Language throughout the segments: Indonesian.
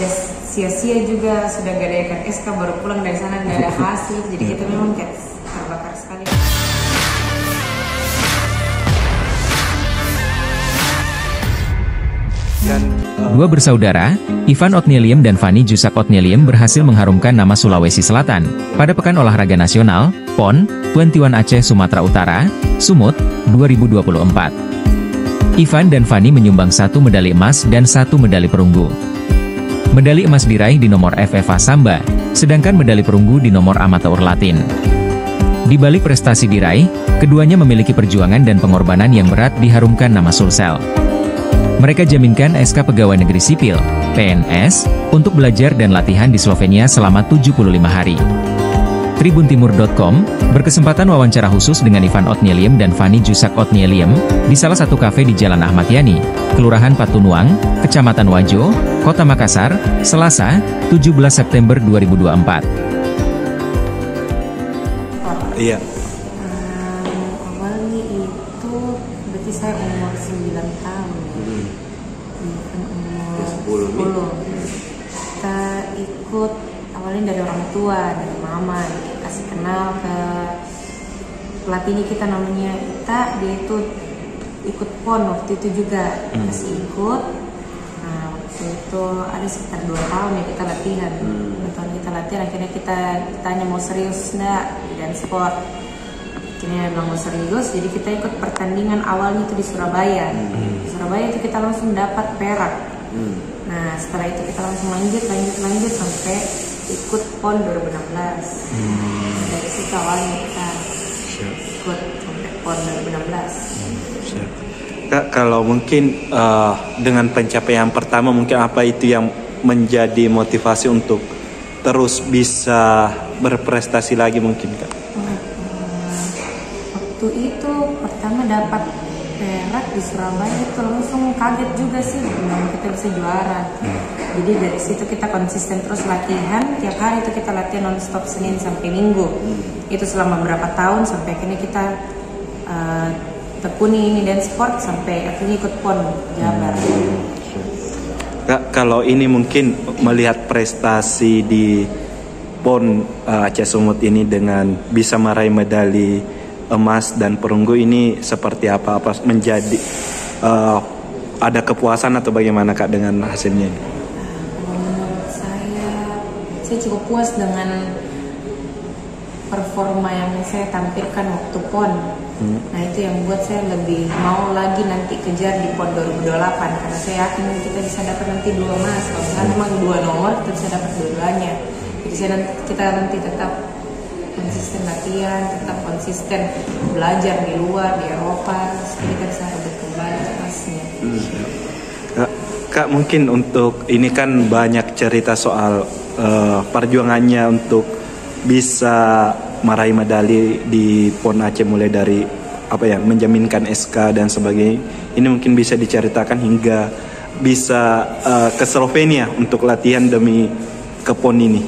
udah sia-sia juga, sudah gak ada ikan SK, baru pulang dari sana gak ada hasil, jadi kita memang terbakar sekali. Dua bersaudara, Ivan Otnieliem dan Vani Jusak Otnieliem berhasil mengharumkan nama Sulawesi Selatan pada Pekan Olahraga Nasional, PON, 21 Aceh Sumatera Utara, Sumut, 2024. Ivan dan Vani menyumbang 1 medali emas dan 1 medali perunggu. Medali emas diraih di nomor FFA Samba, sedangkan medali perunggu di nomor Amateur Latin. Di balik prestasi diraih, keduanya memiliki perjuangan dan pengorbanan yang berat diharumkan nama Sulsel. Mereka jaminkan SK Pegawai Negeri Sipil, PNS, untuk belajar dan latihan di Slovenia selama 75 hari. Tribuntimur.com berkesempatan wawancara khusus dengan Ivan Otnieliem dan Vani Jusak Otnieliem di salah satu kafe di Jalan Ahmad Yani, Kelurahan Pattunuang, Kecamatan Wajo, Kota Makassar, Selasa, 17 September 2024. Iya. Awalnya itu berarti saya umur 9 tahun. Umur 10. Kita ikut awalnya dari orang tua, dari mama, kasih kenal ke pelatihnya kita, namanya Ita, dia itu ikut PON waktu itu juga, kasih ikut. Nah, waktu itu ada sekitar 2 tahun ya kita latihan. Akhirnya kita ditanya mau serius nggak dan sport. Akhirnya memang mau serius, jadi kita ikut pertandingan awalnya itu di Surabaya. Di Surabaya itu kita langsung dapat perak. Nah, setelah itu kita langsung lanjut sampai ikut PON 2016. Dari situ awalnya kita ikut sampai PON 2016. Kak, kalau mungkin dengan pencapaian pertama, mungkin apa itu yang menjadi motivasi untuk terus bisa berprestasi lagi mungkin, Kak? Waktu itu pertama dapat perak di Surabaya itu langsung kaget juga sih, kita bisa juara. Jadi dari situ kita konsisten terus latihan, tiap hari itu kita latihan non-stop Senin sampai Minggu. Itu selama berapa tahun sampai akhirnya kita tekuni ini dan sport sampai akhirnya ikut PON Jabar. Kak, kalau ini mungkin melihat prestasi di PON Aceh Sumut ini dengan bisa meraih medali emas dan perunggu ini seperti apa menjadi ada kepuasan atau bagaimana, Kak, dengan hasilnya? Saya cukup puas dengan performa yang saya tampilkan waktu PON. Nah, itu yang buat saya lebih mau lagi nanti kejar di PON 2028, karena saya yakin kita bisa dapat nanti 2 emas, kalau memang 2 nomor kita bisa dapat dua-duanya. Jadi kita nanti tetap konsisten latihan, tetap konsisten belajar di luar, di Eropa, jadi kan saya berkembang terusnya. Kak, mungkin untuk ini kan banyak cerita soal perjuangannya untuk bisa meraih medali di PON Aceh, mulai dari apa ya, menjaminkan SK dan sebagainya. Ini mungkin bisa diceritakan hingga bisa ke Slovenia untuk latihan demi ke PON ini.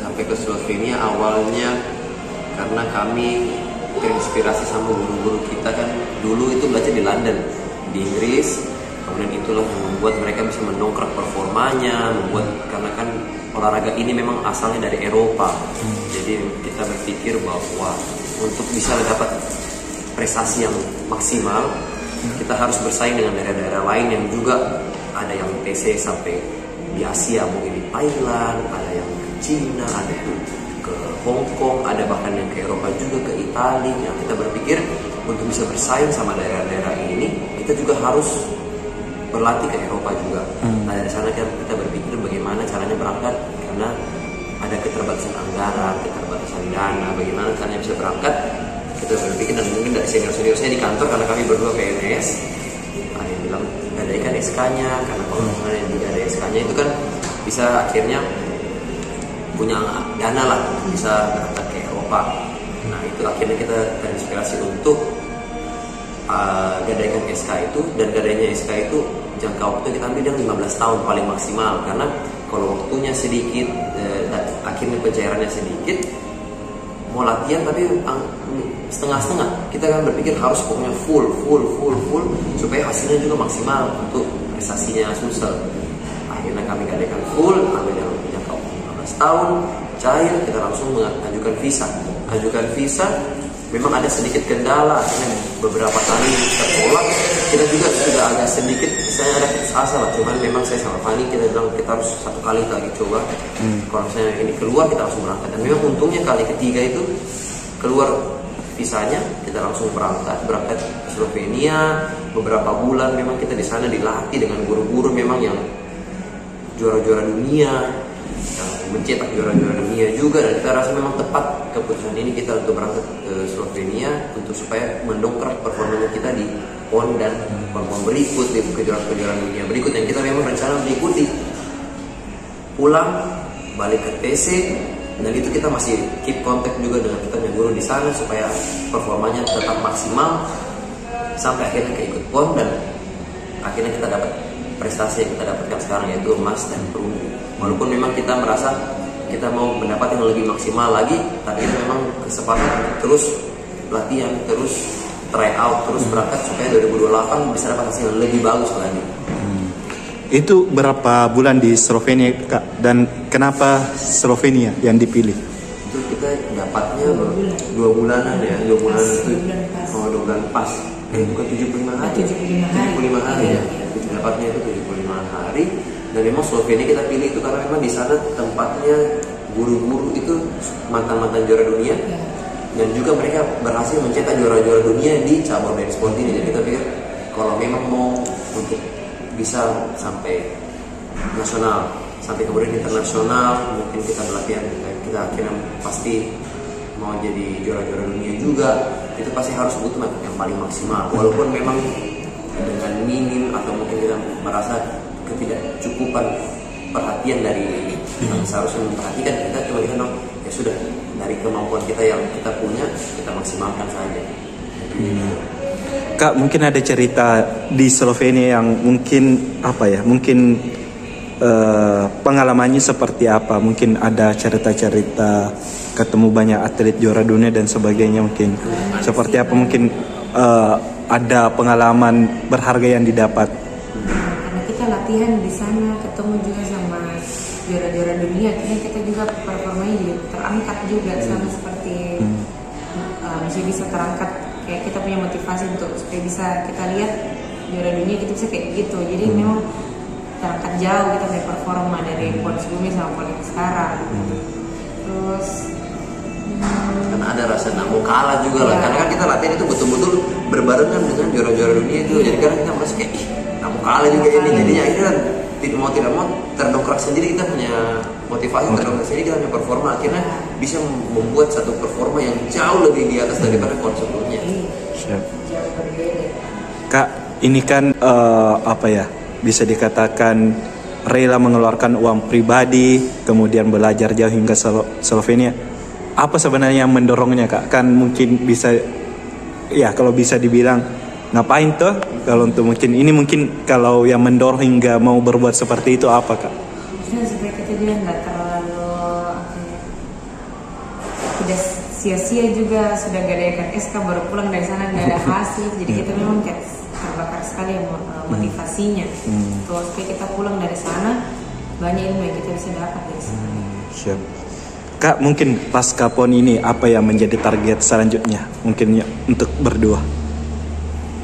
Sampai ke Slovenia awalnya karena kami terinspirasi sama guru-guru kita, kan dulu itu belajar di London, di Inggris, kemudian itulah yang membuat mereka bisa mendongkrak performanya, karena kan olahraga ini memang asalnya dari Eropa. Jadi kita berpikir bahwa untuk bisa dapat prestasi yang maksimal, kita harus bersaing dengan daerah-daerah lain yang juga ada yang TC sampai di Asia, mungkin di Thailand, ada yang Cina, ada yang ke Hong Kong, ada bahkan yang ke Eropa juga, ke Italia. Nah, kita berpikir untuk bisa bersaing sama daerah-daerah ini, kita juga harus berlatih ke Eropa juga. Nah, dari sana kita berpikir bagaimana caranya berangkat, karena ada keterbatasan anggaran, keterbatasan dana, bagaimana caranya bisa berangkat. Kita berpikir, dan mungkin dari senior-seniornya di kantor, karena kami berdua PNS, ada yang bilang nggak ada ikan SK-nya, karena kalau misalnya tidak ada SK-nya itu kan bisa akhirnya punya dana lah bisa berangkat ke Eropa. Nah, itu akhirnya kita terinspirasi untuk gadaikan SK itu, dan gadainya SK itu jangka waktu kita ambil dan 15 tahun paling maksimal, karena kalau waktunya sedikit, akhirnya pencairannya sedikit, mau latihan tapi setengah-setengah. Kita kan berpikir harus pokoknya full supaya hasilnya juga maksimal untuk investasinya susah. Akhirnya kami gadekan full, kami dalam punya kaum 15 tahun, cair, kita langsung mengajukan visa. Ajukan visa, memang ada sedikit kendala, akhirnya beberapa kali tertolak. Kita juga sudah agak sedikit, saya ada asal, cuman memang saya sama Fani, kita bilang kita harus satu kali lagi coba. Kalau misalnya ini keluar, kita langsung berangkat. Dan memang untungnya kali ketiga itu keluar visanya, kita langsung berangkat ke Slovenia. Beberapa bulan memang kita di sana dilatih dengan guru-guru memang yang juara-juara dunia, yang mencetak juara-juara dunia juga, dan kita rasa memang tepat keputusan ini kita untuk berangkat ke Slovenia untuk supaya mendongkrak performanya kita di PON dan PON berikut, di kejuaraan-kejuaraan dunia berikut yang kita memang rencana mengikuti. Pulang balik ke TC. Dan itu kita masih keep contact juga dengan kita yang guru di sana supaya performanya tetap maksimal sampai akhirnya keikut PON, dan akhirnya kita dapat prestasi yang kita dapatkan sekarang, yaitu emas dan perunggu. Walaupun memang kita merasa kita mau mendapat yang lebih maksimal lagi, tapi itu memang kesempatan terus latihan, terus try out, terus berangkat supaya 2028 bisa dapat hasil yang lebih bagus lagi. Itu berapa bulan di Slovenia, Kak? Dan kenapa Slovenia yang dipilih? Itu kita dapatnya 2 bulanan ya, 2 bulan itu, oh 2 bulan pas. Bukan 75 hari. 75 hari ya. Kita dapatnya itu 75 hari. Dan memang Slovenia kita pilih itu karena memang di sana tempatnya guru-guru itu mantan-mantan juara dunia, dan juga mereka berhasil mencetak juara-juara dunia di cabang dari sport ini. Jadi kita pikir kalau memang mau untuk bisa sampai nasional, sampai kemudian internasional, mungkin kita berlatih, kita akhirnya pasti mau jadi juara-juara dunia juga, itu pasti harus butuh yang paling maksimal. Walaupun memang dengan minim atau mungkin kita merasa ketidakcukupan perhatian dari yang seharusnya memperhatikan, kita cuma dikandung, ya sudah, dari kemampuan kita yang kita punya, kita maksimalkan saja. Kak, mungkin ada cerita di Slovenia yang mungkin apa ya, mungkin pengalamannya seperti apa, mungkin ada cerita-cerita ketemu banyak atlet juara dunia dan sebagainya, mungkin seperti apa, mungkin ada pengalaman berharga yang didapat. Karena kita latihan di sana, ketemu juga sama juara-juara dunia, akhirnya kita juga performanya juga terangkat juga sama seperti masih bisa terangkat. Kayak kita punya motivasi untuk supaya bisa kita lihat juara dunia kita bisa kayak gitu. Jadi memang terangkat jauh kita punya performa dari PON sebelumnya sama PON yang sekarang. Terus karena ada rasa nggak mau kalah juga lah. Karena kan kita latihan itu betul-betul berbarengan dengan juara-juara dunia itu. Jadi karena kita merasa kayak nggak mau kalah juga ini. Jadinya akhirnya tidak mau terdongkrak sendiri, kita punya motivasi terdongkrak sendiri, kita punya performa, akhirnya bisa membuat satu performa yang jauh lebih di atas daripada sebelumnya. Kak, ini kan bisa dikatakan rela mengeluarkan uang pribadi, kemudian belajar jauh hingga Slovenia. Apa sebenarnya yang mendorongnya, Kak? Kan mungkin bisa, ya kalau bisa dibilang, ngapain tuh? Kalau untuk mungkin kalau yang mendorong hingga mau berbuat seperti itu apa, Kak? Supaya kita juga nggak terlalu tidak sia-sia juga, sudah gadekan SK baru pulang dari sana nggak ada hasil, jadi kita memang kayak terbakar sekali motivasinya. Terus supaya kita pulang dari sana banyak ilmu yang kita bisa dapat dari sana. Siap. Kak, mungkin pasca PON ini apa yang menjadi target selanjutnya? Mungkin untuk berdua.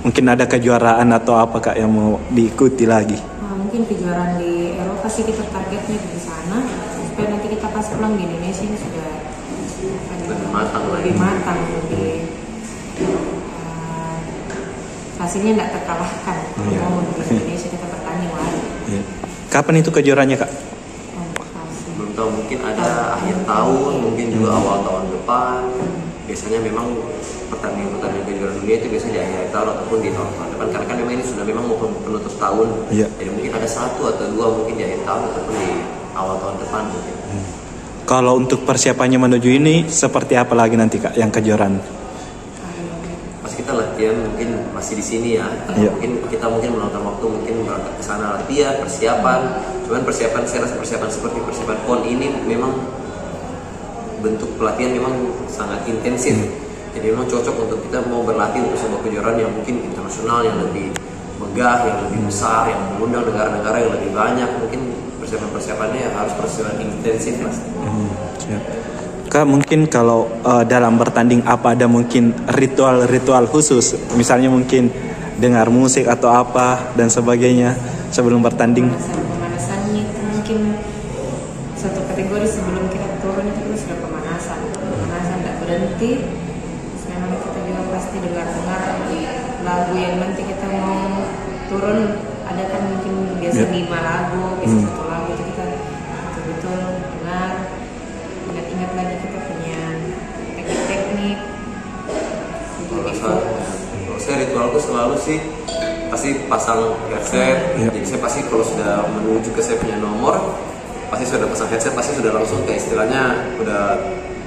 Mungkin ada kejuaraan atau apa, Kak, yang mau diikuti lagi? Mungkin kejuaraan di Eropa sih kita targetnya di sana, supaya nanti kita pas pulang di Indonesia ini sudah lebih matang, lebih hasilnya tidak terkalahkan. Kalau di Indonesia kita bertanding lagi. Kapan itu kejuaraannya, Kak? Belum tahu, mungkin ada akhir tahun, mungkin juga awal tahun depan. Biasanya memang pertandingan kejuaraan dunia itu biasanya di akhir tahun ataupun di tahun depan, karena kan memang ini sudah memang mau penutup tahun. Jadi mungkin ada 1 atau 2 mungkin di akhir tahun ataupun di awal tahun depan mungkin. Kalau untuk persiapannya menuju ini seperti apa lagi nanti, Kak, yang kejuaraan? Pas kita latihan mungkin masih di sini ya. Mungkin kita meluangkan waktu mungkin berangkat ke sana latihan, persiapan. Cuman persiapan, saya rasa persiapan seperti persiapan PON ini memang bentuk pelatihan memang sangat intensif. Jadi memang cocok untuk kita mau berlatih untuk sebuah kejuaraan yang mungkin internasional, yang lebih megah, yang lebih besar, yang mengundang negara-negara yang lebih banyak, mungkin persiapan-persiapannya yang harus persiapan intensif mas. Kak, mungkin kalau dalam bertanding apa ada mungkin ritual-ritual khusus, misalnya mungkin dengar musik atau apa dan sebagainya sebelum bertanding? Pemanasannya itu mungkin satu kategori, sebelum kita turun itu sudah pemanasan tidak berhenti. Sekarang kita juga pasti dengar lagu yang nanti kita mau turun, ada kan mungkin biasa 5 lagu, biasa 1 lagu, itu kita betul-betul dengar, ingat-ingat lagi kita punya teknik-teknik. Kalau saya ritualku selalu sih pasti pasang headset, jadi saya pasti kalau sudah menuju ke saya punya nomor, pasti sudah pasang headset, pasti sudah langsung ke istilahnya udah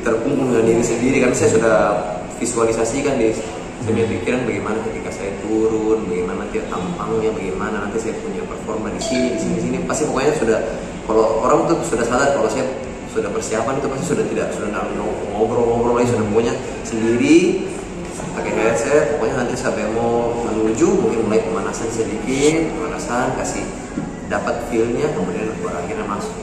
terkungkung dengan diri sendiri, karena saya sudah visualisasikan di saya punya pikiran bagaimana ketika saya turun, bagaimana nanti tampangnya, bagaimana nanti saya punya performa di sini, pasti pokoknya sudah, kalau orang tuh sudah sadar kalau saya sudah persiapan itu pasti sudah tidak sudah ngobrol-ngobrol lagi, sudah pokoknya sendiri pakai headset, pokoknya nanti sampai mau menuju mungkin mulai pemanasan sedikit, kasih dapat feel-nya, kemudian akhirnya masuk.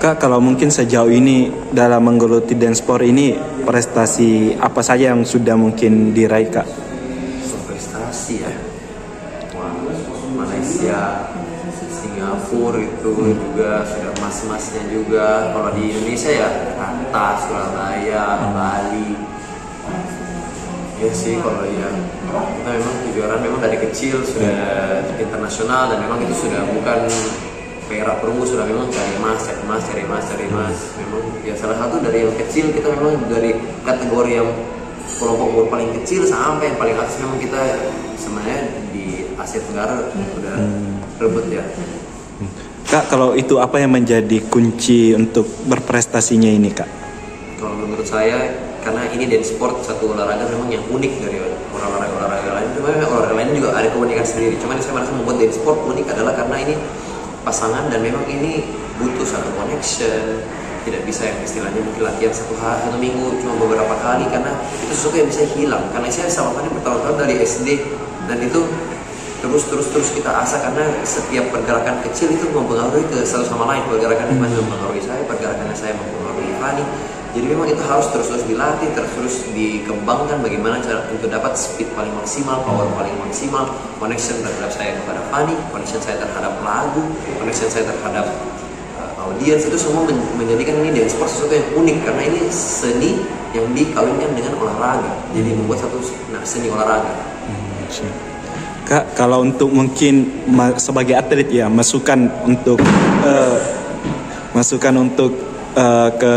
Kak, kalau mungkin sejauh ini dalam menggeluti danceport ini prestasi apa saja yang sudah mungkin diraih kak? Prestasi ya, wah, Malaysia, Singapura itu juga sudah mas-masnya juga. Kalau di Indonesia ya Jakarta, Surabaya, Bali. Ya sih, kalau yang kita memang kejuaraan memang dari kecil sudah internasional, dan memang itu sudah bukan perak perunggu, sudah memang cari emas. Memang ya salah satu dari yang kecil, kita memang dari kategori yang kelompok umur paling kecil sampai yang paling atas, memang kita sebenarnya di Asia Tenggara udah rebut ya. Kak, kalau itu apa yang menjadi kunci untuk berprestasinya ini kak? Kalau menurut saya, karena ini dance sport satu olahraga memang yang unik dari olahraga lain, cuma olahraga lain juga ada keunikan sendiri. Cuman saya merasa membuat dance sport unik adalah karena ini pasangan, dan memang ini butuh satu connection, tidak bisa yang istilahnya mungkin latihan satu minggu cuma beberapa kali, karena itu sesuatu yang bisa hilang. Karena saya sama Fani bertahun-tahun dari SD, dan itu terus kita asah, karena setiap pergerakan kecil itu mempengaruhi ke satu sama lain. Pergerakan Fani mempengaruhi saya, pergerakan saya mempengaruhi Fani. Jadi memang itu harus terus-terus dilatih, terus-terus dikembangkan bagaimana cara untuk dapat speed paling maksimal, power paling maksimal, connection terhadap saya kepada Fani, connection saya terhadap lagu, connection saya terhadap audiens. Itu semua menjadikan ini dance sport sesuatu yang unik, karena ini seni yang dikawinkan dengan olahraga, jadi membuat satu seni olahraga. Kak, kalau untuk mungkin sebagai atlet ya, masukan untuk ke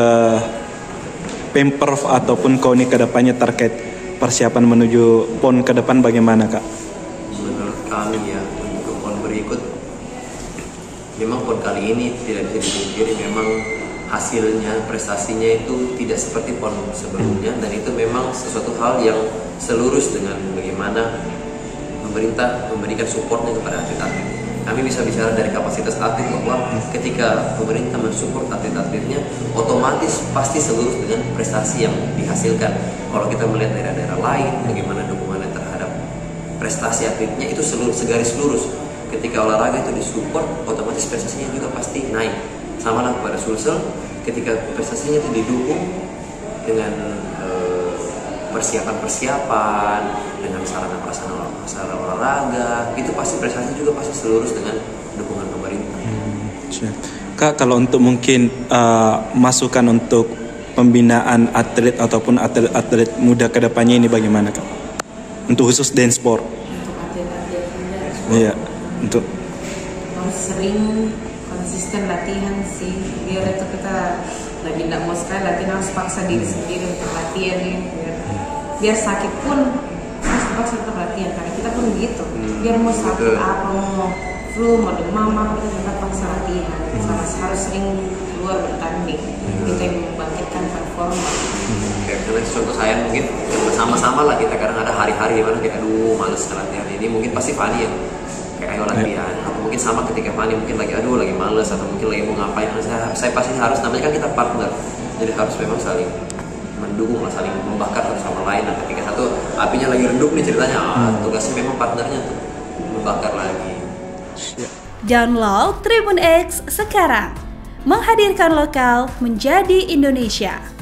Pemprov ataupun KONI ke depannya terkait persiapan menuju PON ke depan bagaimana kak? Menurut kami ya, untuk PON berikut, memang PON kali ini tidak bisa dipungkiri, memang hasilnya, prestasinya itu tidak seperti PON sebelumnya, dan itu memang sesuatu hal yang selurus dengan bagaimana pemerintah memberikan supportnya kepada atlet-atlet. Kami bisa bicara dari kapasitas atlet bahwa ketika pemerintah mensupport atlet-atletnya, otomatis pasti seluruh dengan prestasi yang dihasilkan. Kalau kita melihat daerah-daerah lain, bagaimana dukungannya terhadap prestasi atletnya itu segaris lurus. Ketika olahraga itu disupport, otomatis prestasinya juga pasti naik. Sama lah kepada Sulsel, ketika prestasinya itu didukung dengan persiapan-persiapan, dengan sarana-prasarana olahraga, itu pasti prestasi juga pasti selurus dengan dukungan pemerintah. Kak, kalau untuk mungkin masukan untuk pembinaan atlet ataupun atlet-atlet muda kedepannya ini bagaimana kak? Untuk khusus dance sport. Untuk atlet-atlet muda. Iya, untuk. Harus sering konsisten latihan sih, biar itu kita lagi tidak mau sekali latihan harus paksa diri sendiri untuk latihan ya. Biar sakit pun harus terpaksa tetap latihan, karena kita pun begitu. Biar mau sakit apa, mau flu, mau demam apa, kita tetap paksa latihan. Sama harus sering keluar bertanding, itu yang membangkitkan performa. Oke, contoh saya mungkin sama-sama lah, kita kadang ada hari-hari di mana kayak aduh males latihan ini, mungkin pasti Fani yang kayak ayo latihan. Atau mungkin sama ketika Fani mungkin lagi aduh lagi males, atau mungkin lagi mau ngapain, saya pasti harus, namanya kan kita partner, jadi harus memang saling mendukung lah, saling membakar satu sama lain. Nah ketika satu apinya lagi redup nih ceritanya, tugasnya memang partnernya tuh bakar lagi. Download TribunX sekarang, menghadirkan lokal menjadi Indonesia.